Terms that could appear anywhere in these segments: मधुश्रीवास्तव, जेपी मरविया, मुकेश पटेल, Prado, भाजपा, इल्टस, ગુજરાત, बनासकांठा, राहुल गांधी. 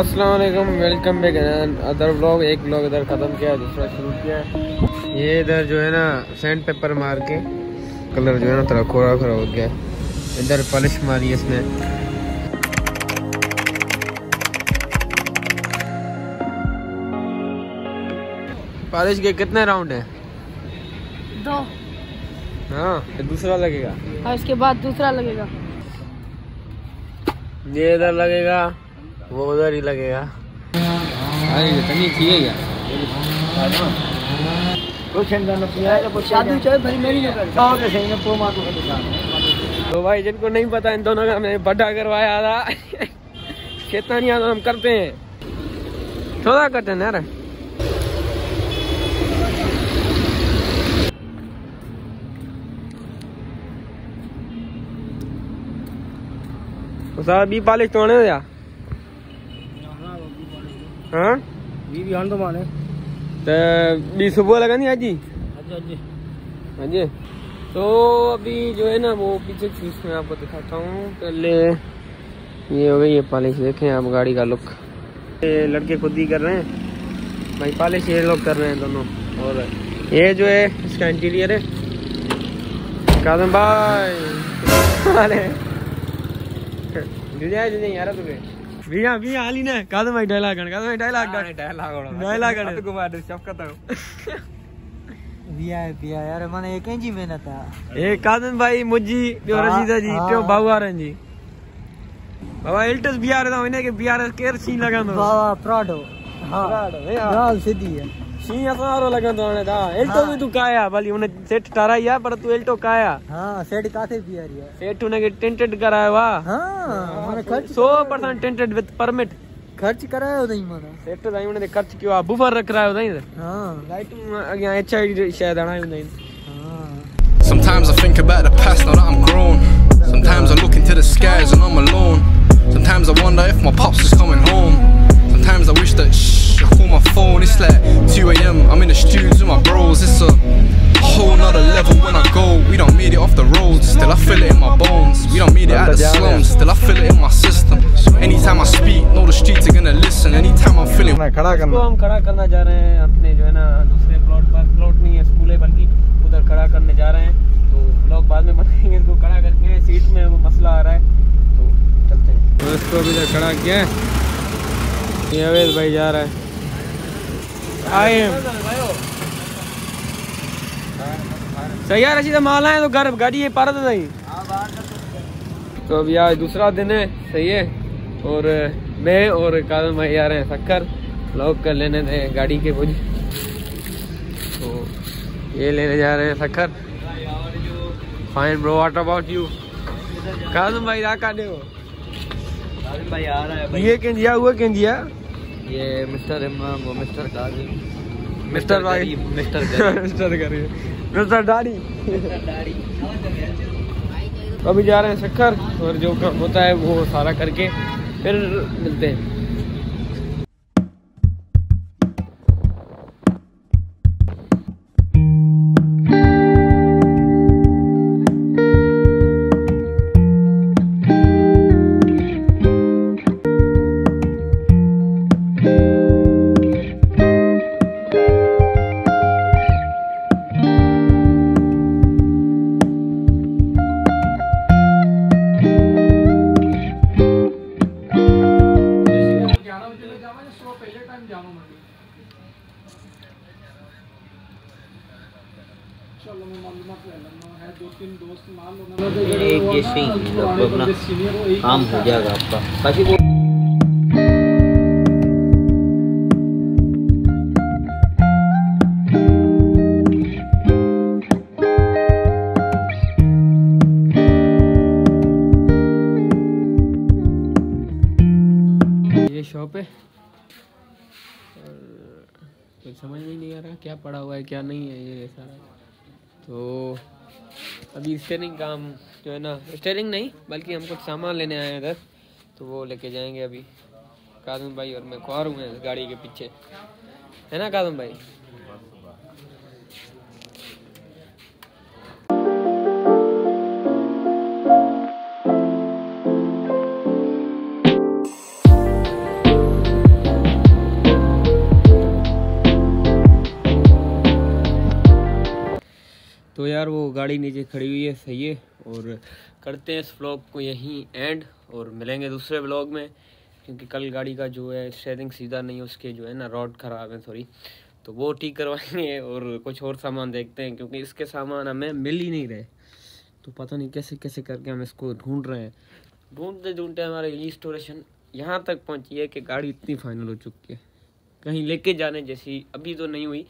अस्सलाम वालेकुम, welcome back another vlog. एक व्लॉग इधर ख़त्म किया, दूसरा शुरू किया। ये इधर जो है ना सैंड पेपर मार के कलर जो है ना थोड़ा खोरा खोरा हो गया। इधर पॉलिश मारी इसने। पॉलिश के कितने राउंड है? दो। हाँ, दूसरा लगेगा और उसके बाद दूसरा लगेगा। ये इधर लगेगा, वो उधर ही लगेगा। अरे तनी किए यार, तो भाई जिनको नहीं पता, इन दोनों का हमने बड्ढा करवाया था। कितना नहीं आता हम करते हैं, थोड़ा करते हैं यार। भी पॉलिश तोड़ने दो यार। हाँ बीबी हां तो माने तो बी सुबह लगानी आज ही। हाँ जी, तो अभी जो है ना वो पीछे चीज में आपको दिखाता हूँ। पहले ये हो गई ये पॉलिश, देखें आप गाड़ी का लुक। ये लड़के खुद ही कर रहे हैं भाई पॉलिश, ये लोग कर रहे हैं दोनों। और ये जो है इसका इंटीरियर है। कादम भाई अरे जुड़े जुड़े यार तुम्हें भैया भैया हाल ही ना कादम भाई डायलॉग गण, कादम भाई डायलॉग गण, डायलॉग गण तो कुमार शफकत हो भैया भैया यार माने एक जी मेहनत है। ए कादम भाई मुजी जो रशीदा जी तो बावारन जी बाबा इल्टस बिहार दा होने के बिहार केर सी लगांदो बाबा प्राडो। हां प्राडो ए लाल सीधी है सी असारो लगांदो ने दा इल्टो भी तू काया भली उने सेट टाराया पर तू इल्टो काया। हां सेट काथे बिहारी है सेट उने के टेंटेड करावा। हां खर्च 100% टेंटेड विद परमिट खर्च करायो नहीं माने सेट दाई उन्हें खर्च कियो आ बुफर रख रायो नहीं। हां लाइट अगे एचआई शायद आना ही नहीं। Sometimes I think about the past now that I'm grown, sometimes I look into the skies and I'm alone, sometimes I wonder if my pops is coming home, sometimes I wish that I call my phone, it's like 2 AM, I'm in the studio with my bros, it's a whole nother level when I go. We don't made it off the road, still I feel it in my bones. We don't made it out the slums, still I feel it in my system. Anytime I speak, know the streets are gonna listen. Anytime I'm feeling हम खड़ा करना जा रहे हैं अपने जो है ना दूसरे प्लॉट पर। प्लॉट नहीं है स्कूल है बल्कि उधर खड़ा करने जा रहे हैं, तो ब्लॉग बाद में बनाएंगे। इसको खड़ा करके सीट में वो मसला आ रहा है, तो चलते हैं। तो इसको अभी तक खड़ा किया है, ये अवैध भाई जा रहा है। आई एम सही है रशीद माल है तो घर गाड़ी ये पारा तो नहीं। तो अब यार दूसरा दिन है, सही है। और मैं और कादम भाई आ रहे हैं शक्कर लॉक कर लेने थे गाड़ी के कुछ, तो ये लेने जा रहे हैं शक्कर। Fine bro, what about you? कादम भाई राका दे हो कादम भाई आ रहा है। ये केंजिया हुआ केंजिया, ये मिस्टर इमाम, वो मिस्टर काजिम, मिस्टर भाई, मिस्टर करीम, मिस्टर दाढ़ी। अभी जा रहे हैं शक्कर और जो काम होता है वो सारा करके फिर मिलते हैं। एक जैसे ही लगभग ना काम हो जाएगा आपका। बाकी वो ये शॉप है और कुछ समझ में नहीं आ रहा क्या पड़ा हुआ है क्या नहीं है ये सारा। तो अभी स्टेयरिंग काम जो है ना, स्टेयरिंग नहीं बल्कि हम कुछ सामान लेने आए हैं इधर, तो वो लेके जाएंगे। अभी कादम भाई और मैं खुआ रहा हूँ गाड़ी के पीछे, है ना कादम भाई? तो यार वो गाड़ी नीचे खड़ी हुई है, सही है। और करते हैं इस व्लॉग को यहीं एंड और मिलेंगे दूसरे व्लॉग में, क्योंकि कल गाड़ी का जो है स्टेयरिंग सीधा नहीं है, उसके जो है ना रॉड ख़राब है, सॉरी, तो वो ठीक करवाएंगे और कुछ और सामान देखते हैं, क्योंकि इसके सामान हमें मिल ही नहीं रहे। तो पता नहीं कैसे कैसे करके हम इसको ढूंढ रहे हैं, ढूंढते ढूंढते हमारे रिस्टोरेशन यहाँ तक पहुँची है कि गाड़ी इतनी फाइनल हो चुकी है, कहीं लेके जाने जैसी अभी तो नहीं हुई,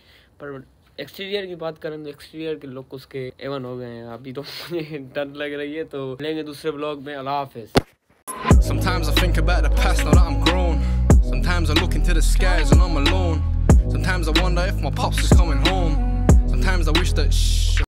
पर एक्सटीरियर की बात करें तो एक्सटीरियर के लुक उसके एवन हो गए हैं। अभी तो मुझे डर लग रही है। तो मिलेंगे दूसरे व्लॉग में। अल्लाह हाफिज़।